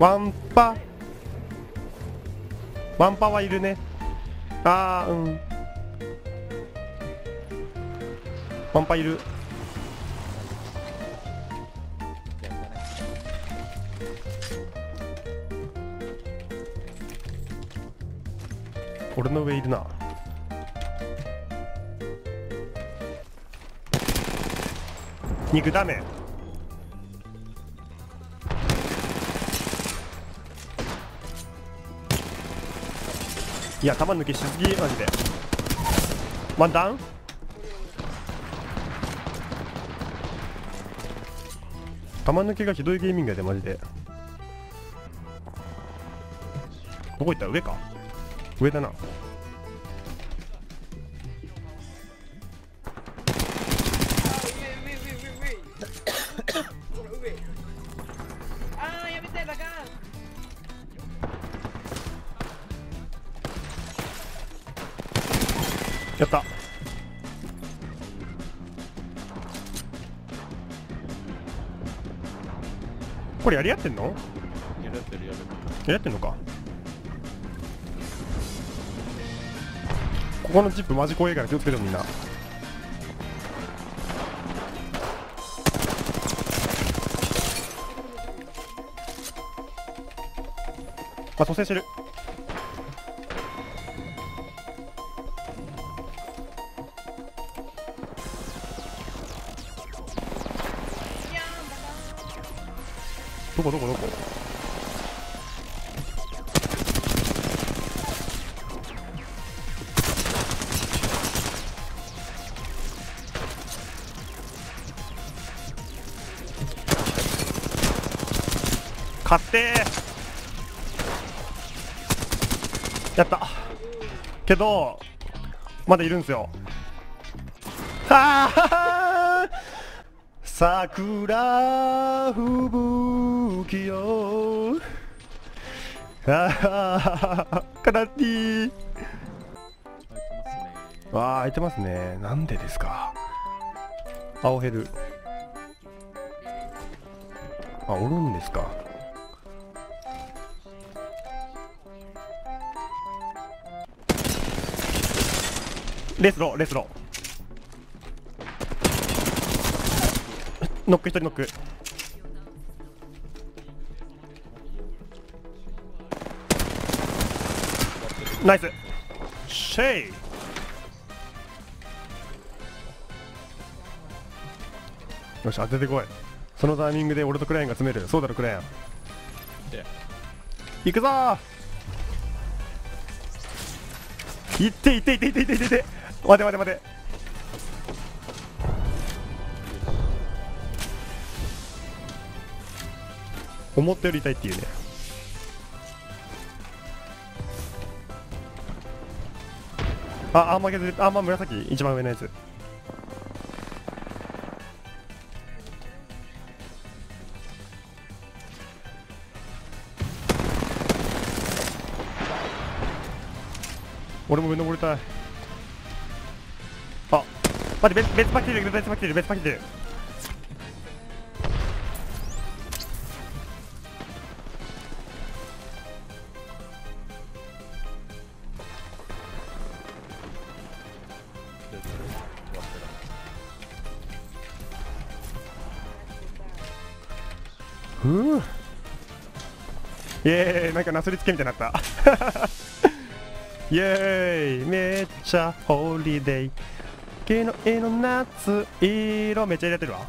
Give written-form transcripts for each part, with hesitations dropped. ワンパはいるね。あー、うん、ワンパいる。俺の上いるな。肉ダメ。いや、弾抜けしすぎマジで。ワンダウン。弾抜けがひどいゲーミングやでマジで。どこ行った？上か。上だな。やった。これやり合ってんの？やり合ってんのか。ここのチップマジ怖いから気をつけてみんな。あ、蘇生してる。どこ勝ってー。やったけどまだいるんすよ。ああ桜吹雪よ、あーカラティー、あー開いてますね。なんでですか。青ヘル、あ、おるんですか。レスローノック、一人ノック。ナイスシェイ。よし、当ててこい。そのタイミングで俺とクライアンが詰める。そうだろクライアン、行くぞー。いって待て思ったより痛いっていうね。あ、アーマー削れた。アーマー紫、一番上のやつ。俺も上登りたい。あ、待って、別パッキーいる。イエーイ、なんかなすりつけみたいになったイエーイ、めっちゃホリデイ。毛の絵の夏色めっちゃ入れてるわ。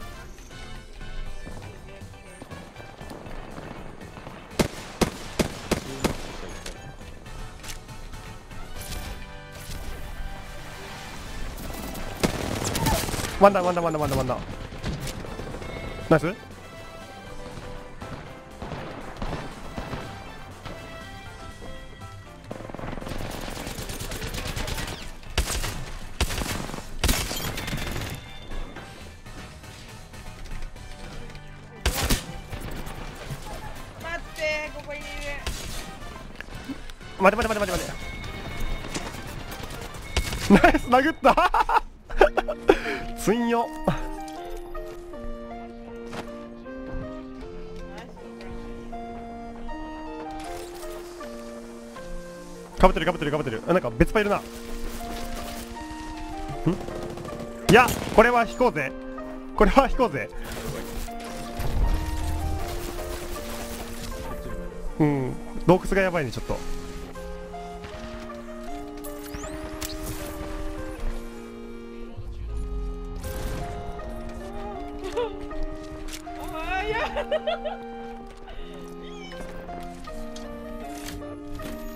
ワンダーナイス。待てナイス、殴ったつんよ。かぶってるかぶってるかぶってる。なんか別パイいるな。んいや、これは引こうぜ。これは引こうぜ。うん、洞窟がやばいね、ちょっと。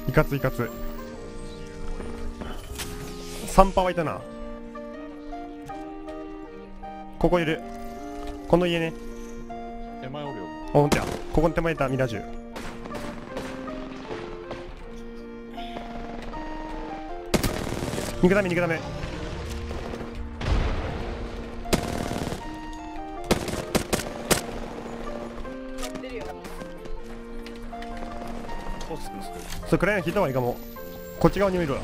いかついかつ。3パはいたな。ここいる。この家ね。手前おるよ。お、ほんとや。ここの手前いたミラージュ。肉ダメ肉ダメ。そう暗いの引いた方がいいかも。こっち側にもいるわ。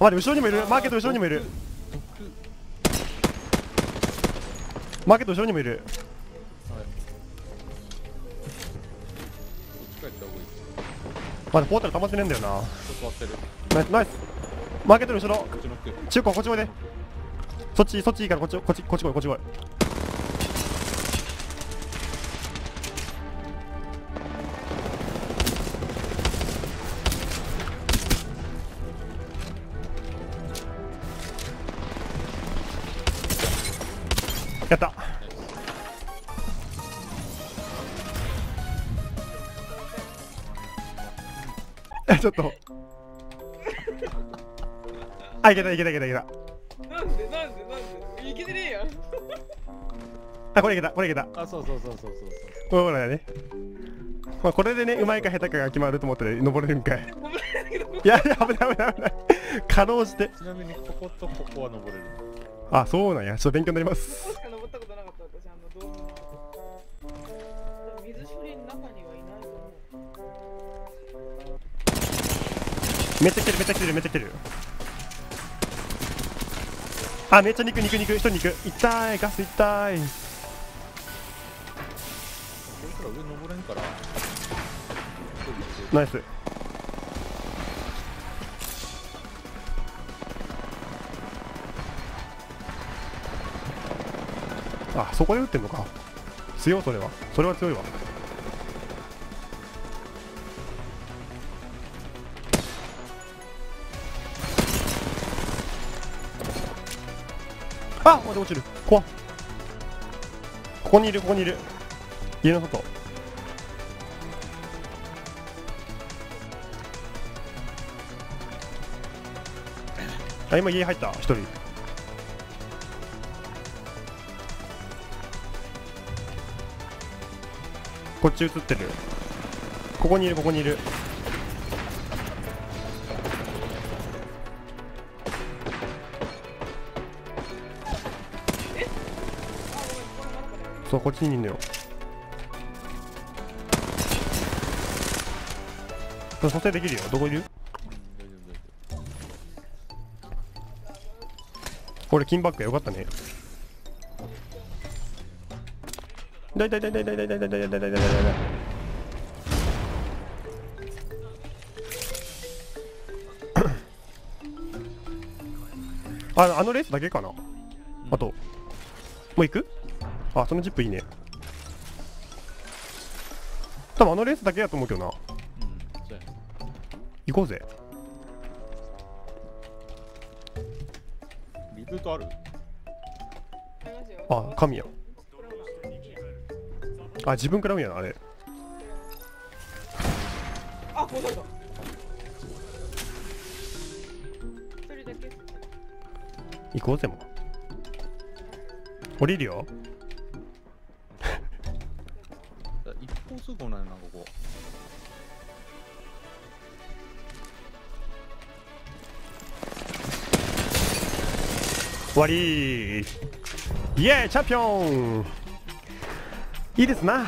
待って後ろにもいる。マーケット後ろにもいる。マーケット後ろにもいる。まだポータル溜まってねえんだよな。ナイス。マーケットの後ろ。中古こっちおいで。そっちいいからこっち来い。やった。ちょっとあ、いけた。なんでいけてねえやん。あ、これいけた。あ、そうほらね、まあ、これでね、うまいか下手かが決まると思ったら登れるんかい。いや危ないかろうじて。ちなみにこことここは登れる。あ、そうなんや。ちょっと勉強になります。確か登ったことなかった。私動画水処理の中にはいないと思う。めっちゃ来てる。あ、めっちゃ肉。一人肉。痛い。ガス痛い。これから上登れんから。ナイス。あ、そこで撃ってんのか。強い。それは強いわ。あ、待って落ちる。怖っ。ここにいる。家の外。あ、今家入った一人。こっち映ってる。ここにいる。そう、こっちにいるのよ。これ蘇生できるよ。どこいる？これ金バッグよかったね。だい。あのレースだけかな。あともう行く？あ、そのジップいいね。多分あのレースだけやと思うけどな。行こうぜ。リブートある？あ、神や。あ、自分から見やな、あれ。あ、こうだった。行こうぜも。降りるよ。もうすぐ来ないな、ここ。終わりー。イエーイ、チャンピオン。いいですな。